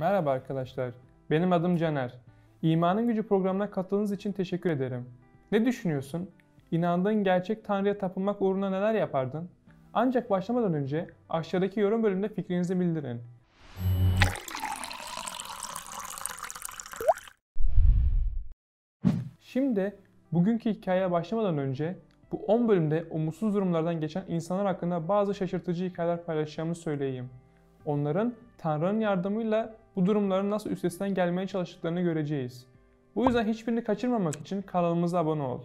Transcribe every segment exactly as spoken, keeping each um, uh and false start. Merhaba arkadaşlar, benim adım Caner. İmanın Gücü programına katıldığınız için teşekkür ederim. Ne düşünüyorsun? İnandığın gerçek Tanrı'ya tapınmak uğruna neler yapardın? Ancak başlamadan önce aşağıdaki yorum bölümünde fikrinizi bildirin. Şimdi bugünkü hikayeye başlamadan önce bu on bölümde umutsuz durumlardan geçen insanlar hakkında bazı şaşırtıcı hikayeler paylaşacağımı söyleyeyim. Onların Tanrı'nın yardımıyla bu durumların nasıl üstesinden gelmeye çalıştıklarını göreceğiz. Bu yüzden hiçbirini kaçırmamak için kanalımıza abone ol.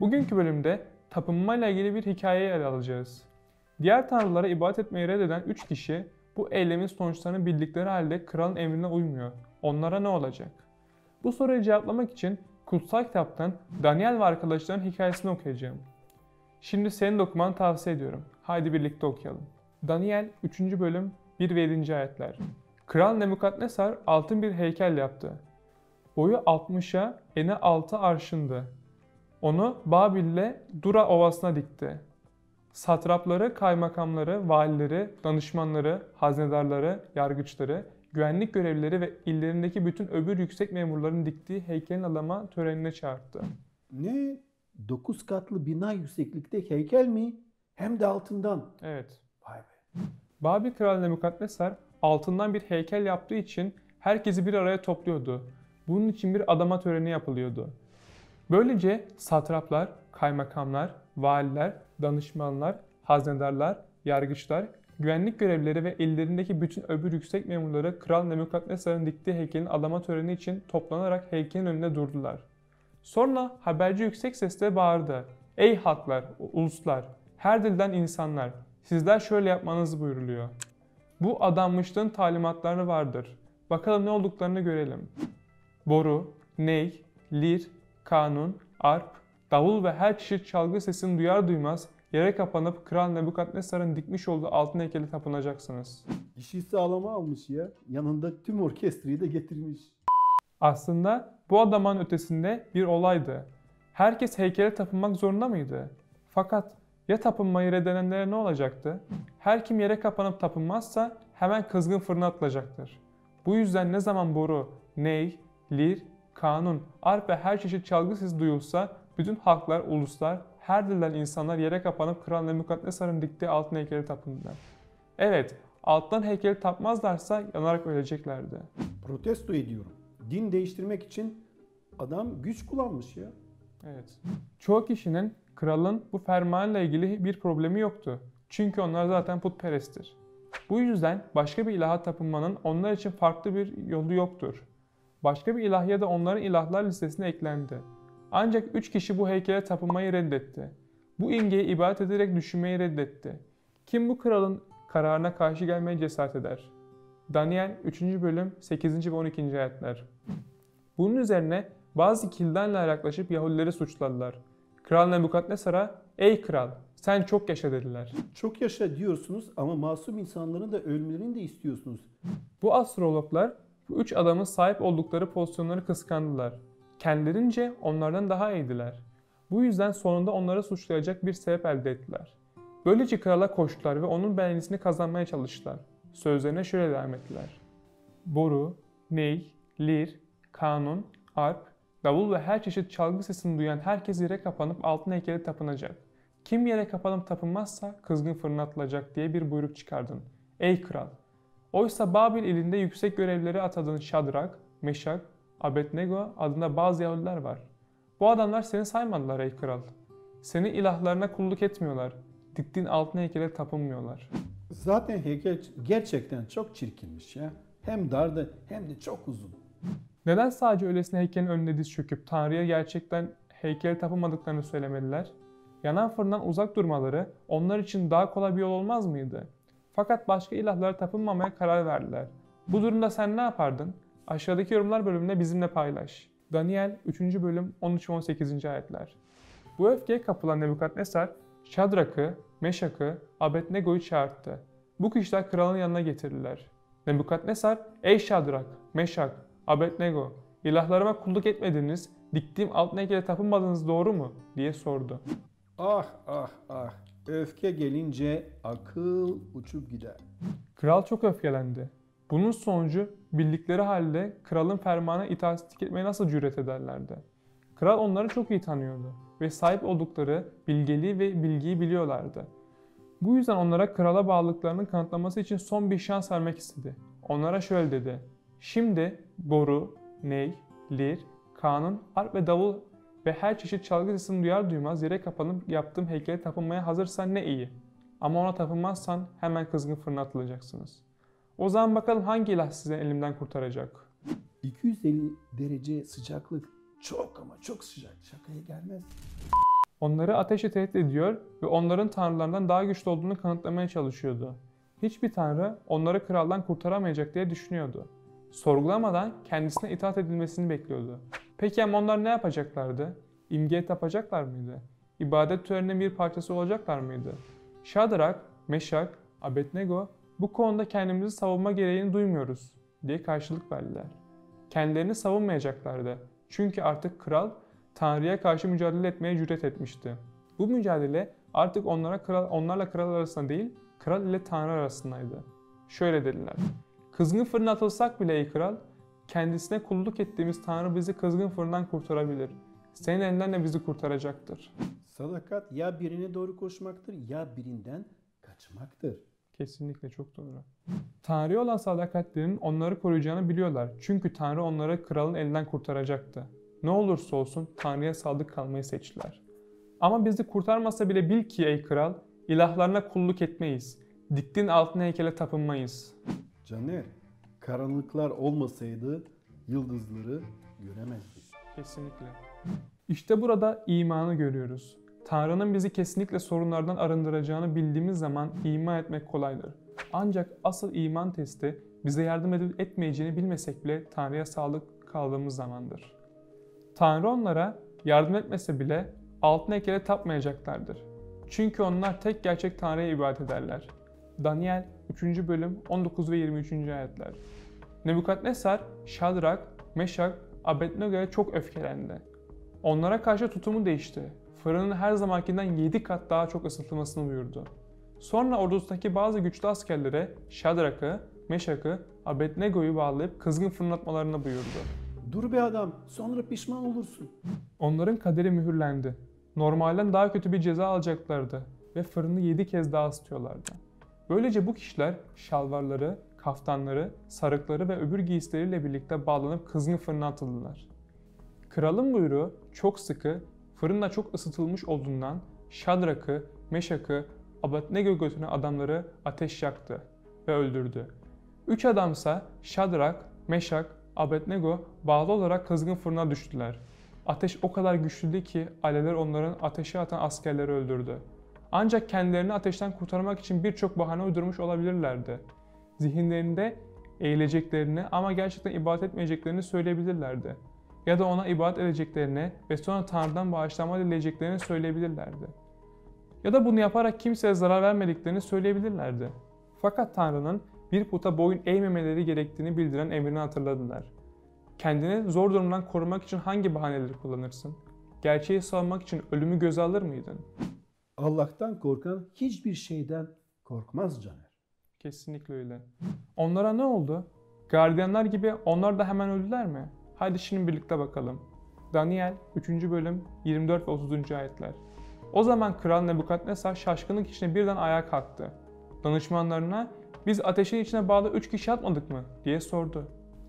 Bugünkü bölümde tapınmayla ilgili bir hikayeyi ele alacağız. Diğer tanrılara ibadet etmeyi reddeden üç kişi bu eylemin sonuçlarını bildikleri halde kralın emrine uymuyor. Onlara ne olacak? Bu soruyu cevaplamak için Kutsal Kitap'tan Daniel ve arkadaşların hikayesini okuyacağım. Şimdi senin de okumanı tavsiye ediyorum. Haydi birlikte okuyalım. Daniel üçüncü bölüm bir ve yedinci ayetler. Kral Nebukadnetsar altın bir heykel yaptı. Boyu altmışa, eni altı arşındı. Onu Babil'le Dura Ovası'na dikti. Satrapları, kaymakamları, valileri, danışmanları, hazinedarları, yargıçları, güvenlik görevlileri ve illerindeki bütün öbür yüksek memurların diktiği heykelin alama törenine çağırdı. Ne? Dokuz katlı bina yükseklikte heykel mi? Hem de altından. Evet. Vay be. Babil kralı Nebukadnetsar altından bir heykel yaptığı için herkesi bir araya topluyordu. Bunun için bir adama töreni yapılıyordu. Böylece satraplar, kaymakamlar, valiler, danışmanlar, hazinedarlar, yargıçlar, güvenlik görevlileri ve ellerindeki bütün öbür yüksek memurları Kral Nebukadnetsar'ın diktiği heykelin adama töreni için toplanarak heykelin önünde durdular. Sonra haberci yüksek sesle bağırdı. Ey halklar, uluslar, her dilden insanlar, sizler şöyle yapmanız buyuruluyor. Bu adanmışlığın talimatları vardır. Bakalım ne olduklarını görelim. Boru, ney, lir, kanun, arp, davul ve her çeşit çalgı sesini duyar duymaz yere kapanıp Kral Nebukadnetsar'ın dikmiş olduğu altın heykeli tapınacaksınız. İşi sağlama almış ya. Yanında tüm orkestrayı da getirmiş. Aslında bu adamın ötesinde bir olaydı. Herkes heykele tapınmak zorunda mıydı? Fakat ya tapınmayı reddedenlere ne olacaktı? Her kim yere kapanıp tapınmazsa hemen kızgın fırına atılacaktır. Bu yüzden ne zaman boru, ney, lir, kanun, arp ve her çeşit çalgı sesi duyulsa bütün halklar, uluslar, her dilden insanlar yere kapanıp Kral Nebukadnetsar'ın diktiği altın heykeli tapındılar. Evet, altın heykeli tapmazlarsa yanarak öleceklerdi. Protesto ediyorum. Din değiştirmek için adam güç kullanmış ya. Evet. Çoğu kişinin kralın bu fermanla ilgili bir problemi yoktu. Çünkü onlar zaten putperesttir. Bu yüzden başka bir ilaha tapınmanın onlar için farklı bir yolu yoktur. Başka bir ilah ya da onların ilahlar listesine eklendi. Ancak üç kişi bu heykele tapınmayı reddetti. Bu imgeye ibadet ederek düşünmeyi reddetti. Kim bu kralın kararına karşı gelmeye cesaret eder? Daniel üçüncü bölüm sekizinci ve on ikinci ayetler. Bunun üzerine bazı kildenler yaklaşıp Yahudileri suçladılar. Kral Nebukadnetsar'a, ey kral sen çok yaşa dediler. Çok yaşa diyorsunuz ama masum insanların da ölmelerini de istiyorsunuz. Bu astrologlar bu üç adamın sahip oldukları pozisyonları kıskandılar. Kendilerince onlardan daha iyiydiler. Bu yüzden sonunda onları suçlayacak bir sebep elde ettiler. Böylece krala koştular ve onun beğenisini kazanmaya çalıştılar. Sözlerine şöyle devam ettiler. Boru, ney, lir, kanun, arp, davul ve her çeşit çalgı sesini duyan herkes yere kapanıp altın heykeli tapınacak. Kim yere kapanıp tapınmazsa kızgın fırına atılacak diye bir buyruk çıkardın. Ey kral! Oysa Babil ilinde yüksek görevleri atadığın Şadrak, Meşak, Abednego adında bazı Yahudiler var. Bu adamlar seni saymadılar ey kral. Seni ilahlarına kulluk etmiyorlar. Diktiğin altın heykele tapınmıyorlar. Zaten heykel gerçekten çok çirkinmiş ya. Hem dardı hem de çok uzun. Neden sadece öylesine heykelin önünde diz çöküp Tanrı'ya gerçekten heykele tapınmadıklarını söylemediler? Yanan fırından uzak durmaları onlar için daha kolay bir yol olmaz mıydı? Fakat başka ilahlara tapınmamaya karar verdiler. Bu durumda sen ne yapardın? Aşağıdaki yorumlar bölümünde bizimle paylaş. Daniel üçüncü bölüm on üç ve on sekizinci ayetler. Bu öfkeye kapılan Nebukadnetsar, Şadrak'ı, Meşak'ı, Abednego'yu çağırdı. Bu kişiler kralın yanına getirdiler. Nebukadnetsar, ey Şadrak, Meşak, Abednego, ilahlarıma kulluk etmediniz, diktiğim altın heykele tapınmadınız doğru mu? Diye sordu. Ah ah ah, öfke gelince akıl uçup gider. Kral çok öfkelendi. Bunun sonucu bildikleri halde kralın fermanına itaatsizlik etmeye nasıl cüret ederlerdi? Kral onları çok iyi tanıyordu ve sahip oldukları bilgeliği ve bilgiyi biliyorlardı. Bu yüzden onlara krala bağlılıklarının kanıtlaması için son bir şans vermek istedi. Onlara şöyle dedi: "Şimdi boru, ney, lir, kanun, harp ve davul ve her çeşit çalgı sesini duyar duymaz yere kapanıp yaptığım heykele tapınmaya hazırsan ne iyi. Ama ona tapınmazsan hemen kızgın fırına atılacaksınız. O zaman bakalım hangi ilah sizi elimden kurtaracak?" iki yüz elli derece sıcaklık çok ama çok sıcak. Şakaya gelmez. Onları ateşe tehdit ediyor ve onların tanrılarından daha güçlü olduğunu kanıtlamaya çalışıyordu. Hiçbir tanrı onları kraldan kurtaramayacak diye düşünüyordu. Sorgulamadan kendisine itaat edilmesini bekliyordu. Peki ama onlar ne yapacaklardı? İmgeye tapacaklar mıydı? İbadet töreninin bir parçası olacaklar mıydı? Şadrak, Meşak, Abednego bu konuda kendimizi savunma gereğini duymuyoruz diye karşılık verdiler. Kendilerini savunmayacaklardı. Çünkü artık kral Tanrı'ya karşı mücadele etmeye cüret etmişti. Bu mücadele artık onlara kral, onlarla kral arasında değil, kral ile Tanrı arasındaydı. Şöyle dediler: "Kızgın fırına atılsak bile ey kral, kendisine kulluk ettiğimiz Tanrı bizi kızgın fırından kurtarabilir. Senin elinden de bizi kurtaracaktır." Sadakat ya birine doğru koşmaktır ya birinden kaçmaktır. Kesinlikle çok doğru. Tanrı'ya olan sadakatlerinin onları koruyacağını biliyorlar. Çünkü Tanrı onları kralın elinden kurtaracaktı. Ne olursa olsun Tanrı'ya sadık kalmayı seçtiler. "Ama bizi kurtarmasa bile bil ki ey kral, ilahlarına kulluk etmeyiz. Diktin altına heykele tapınmayız." Caner, karanlıklar olmasaydı yıldızları göremezdik. Kesinlikle. İşte burada imanı görüyoruz. Tanrı'nın bizi kesinlikle sorunlardan arındıracağını bildiğimiz zaman iman etmek kolaydır. Ancak asıl iman testi bize yardım edip etmeyeceğini bilmesek bile Tanrı'ya sadık kaldığımız zamandır. Tanrı onlara yardım etmese bile altın heykele tapmayacaklardır. Çünkü onlar tek gerçek Tanrı'ya ibadet ederler. Daniel üçüncü bölüm on dokuz ve yirmi üçüncü ayetler. Nebukadnetsar, Şadrak, Meşak, Abednego'ya çok öfkelendi. Onlara karşı tutumu değişti. Fırının her zamankinden yedi kat daha çok ısıtılmasını buyurdu. Sonra ordusundaki bazı güçlü askerlere Şadrak'ı, Meşak'ı, Abednego'yu bağlayıp kızgın fırlatmalarını buyurdu. "Dur be adam, sonra pişman olursun." Onların kaderi mühürlendi. Normalden daha kötü bir ceza alacaklardı ve fırını yedi kez daha ısıtıyorlardı. Böylece bu kişiler şalvarları, kaftanları, sarıkları ve öbür giysileriyle birlikte bağlanıp kızgın fırına atıldılar. Kralın buyruğu çok sıkı, fırında çok ısıtılmış olduğundan Şadrak'ı, Meşak'ı, Abednego götüne adamları ateş yaktı ve öldürdü. Üç adamsa Şadrak, Meşak, Abednego bağlı olarak kızgın fırına düştüler. Ateş o kadar güçlüydü ki alevler onların ateşe atan askerleri öldürdü. Ancak kendilerini ateşten kurtarmak için birçok bahane uydurmuş olabilirlerdi. Zihinlerinde eğileceklerini ama gerçekten ibadet etmeyeceklerini söyleyebilirlerdi. Ya da ona ibadet edeceklerini ve sonra Tanrı'dan bağışlanma dileyeceklerini söyleyebilirlerdi. Ya da bunu yaparak kimseye zarar vermediklerini söyleyebilirlerdi. Fakat Tanrı'nın bir puta boyun eğmemeleri gerektiğini bildiren emrini hatırladılar. Kendini zor durumdan korumak için hangi bahaneleri kullanırsın? Gerçeği savunmak için ölümü göze alır mıydın? Allah'tan korkan hiçbir şeyden korkmaz Caner. Kesinlikle öyle. Onlara ne oldu? Gardiyanlar gibi onlar da hemen öldüler mi? Hadi şimdi birlikte bakalım. Daniel üçüncü bölüm yirmi dört ve otuzuncu ayetler. O zaman Kral Nebukadnetsar şaşkınlık içinde birden ayağa kalktı. Danışmanlarına "Biz ateşin içine bağlı üç kişi atmadık mı?" diye sordu.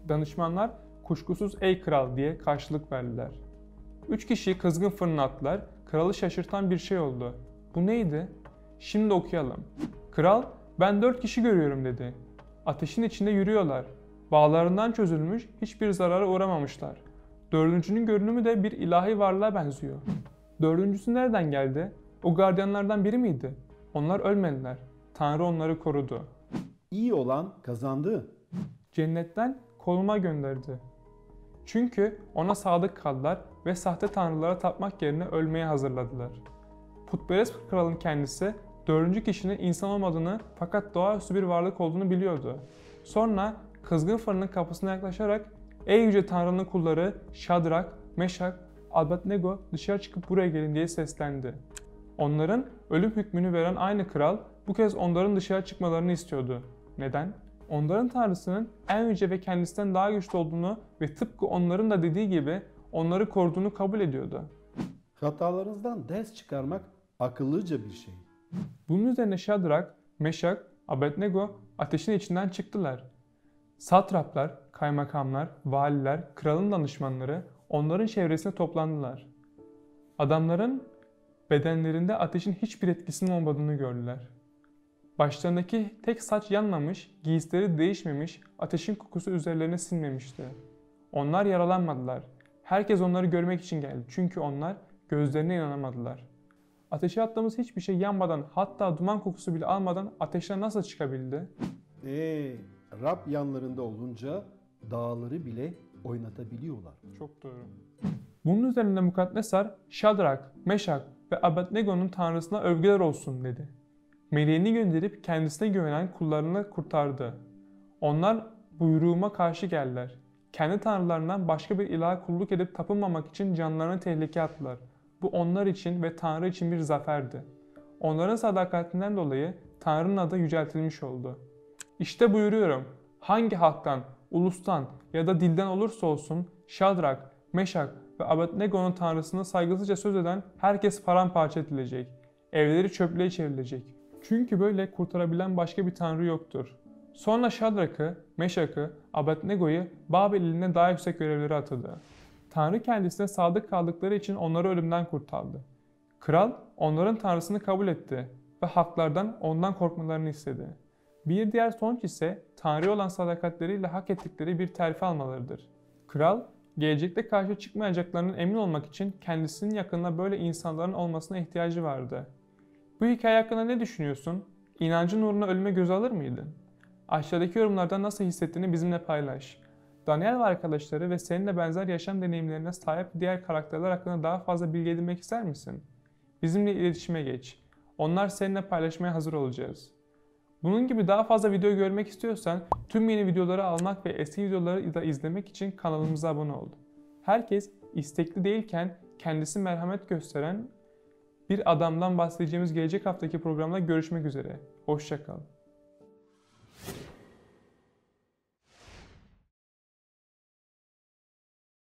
Danışmanlar "Kuşkusuz ey kral" diye karşılık verdiler. Üç kişiyi kızgın fırına attılar. Kralı şaşırtan bir şey oldu. Bu neydi? Şimdi okuyalım. Kral "Ben dört kişi görüyorum" dedi. "Ateşin içinde yürüyorlar. Bağlarından çözülmüş, hiçbir zarara uğramamışlar. Dördüncünün görünümü de bir ilahi varlığa benziyor." Dördüncüsü nereden geldi? O gardiyanlardan biri miydi? Onlar ölmediler. Tanrı onları korudu. İyi olan kazandı. Cennetten koluma gönderdi. Çünkü ona sadık kaldılar ve sahte tanrılara tapmak yerine ölmeye hazırladılar. Putperest kralın kendisi dördüncü kişinin insan olmadığını fakat doğaüstü bir varlık olduğunu biliyordu. Sonra kızgın fırının kapısına yaklaşarak "Ey yüce Tanrı'nın kulları Şadrak, Meşak, Abednego dışarı çıkıp buraya gelin" diye seslendi. Onların ölüm hükmünü veren aynı kral bu kez onların dışarı çıkmalarını istiyordu. Neden? onların tanrısının en yüce ve kendisinden daha güçlü olduğunu ve tıpkı onların da dediği gibi onları koruduğunu kabul ediyordu. Hatalarınızdan ders çıkarmak akıllıca bir şey. Bunun üzerine Şadrak, Meşak, Abednego ateşin içinden çıktılar. Satraplar, kaymakamlar, valiler, kralın danışmanları onların çevresine toplandılar. Adamların bedenlerinde ateşin hiçbir etkisinin olmadığını gördüler. Başlarındaki tek saç yanmamış, giysileri değişmemiş, ateşin kokusu üzerlerine sinmemişti. Onlar yaralanmadılar. Herkes onları görmek için geldi çünkü onlar gözlerine inanamadılar. Ateşe attığımız hiçbir şey yanmadan, hatta duman kokusu bile almadan ateşten nasıl çıkabildi? Eee, Rab yanlarında olunca dağları bile oynatabiliyorlar. Çok doğru. Bunun üzerine Nebukadnetsar, Şadrak, Meşak ve Abednego'nun tanrısına övgüler olsun dedi. Meleğini gönderip kendisine güvenen kullarını kurtardı. Onlar buyruğuma karşı geldiler. Kendi tanrılarından başka bir ilaha kulluk edip tapınmamak için canlarını tehlikeye attılar. Bu onlar için ve Tanrı için bir zaferdi. Onların sadakatinden dolayı Tanrı'nın adı yüceltilmiş oldu. İşte buyuruyorum, hangi halktan, ulustan ya da dilden olursa olsun Şadrak, Meşak ve Abednego'nun tanrısına saygısızca söz eden herkes paramparça edilecek. Evleri çöplüğe çevrilecek. Çünkü böyle kurtarabilen başka bir tanrı yoktur. Sonra Şadrak'ı, Meşak'ı, Abednego'yu Babil eline daha yüksek görevlere atadı. Tanrı kendisine sadık kaldıkları için onları ölümden kurtardı. Kral onların tanrısını kabul etti ve haklardan ondan korkmalarını istedi. Bir diğer sonuç ise Tanrı'ya olan sadakatleriyle hak ettikleri bir terfi almalarıdır. Kral, gelecekte karşı çıkmayacaklarının emin olmak için kendisinin yakınına böyle insanların olmasına ihtiyacı vardı. Bu hikaye hakkında ne düşünüyorsun? İnancın uğruna ölüme göz alır mıydın? Aşağıdaki yorumlardan nasıl hissettiğini bizimle paylaş. Daniel ve arkadaşları ve seninle benzer yaşam deneyimlerine sahip diğer karakterler hakkında daha fazla bilgi edinmek ister misin? Bizimle iletişime geç. Onlar seninle paylaşmaya hazır olacağız. Bunun gibi daha fazla video görmek istiyorsan tüm yeni videoları almak ve eski videoları da izlemek için kanalımıza abone ol. Herkes istekli değilken kendisi merhamet gösteren bir adamdan bahsedeceğimiz gelecek haftaki programda görüşmek üzere. Hoşça kal.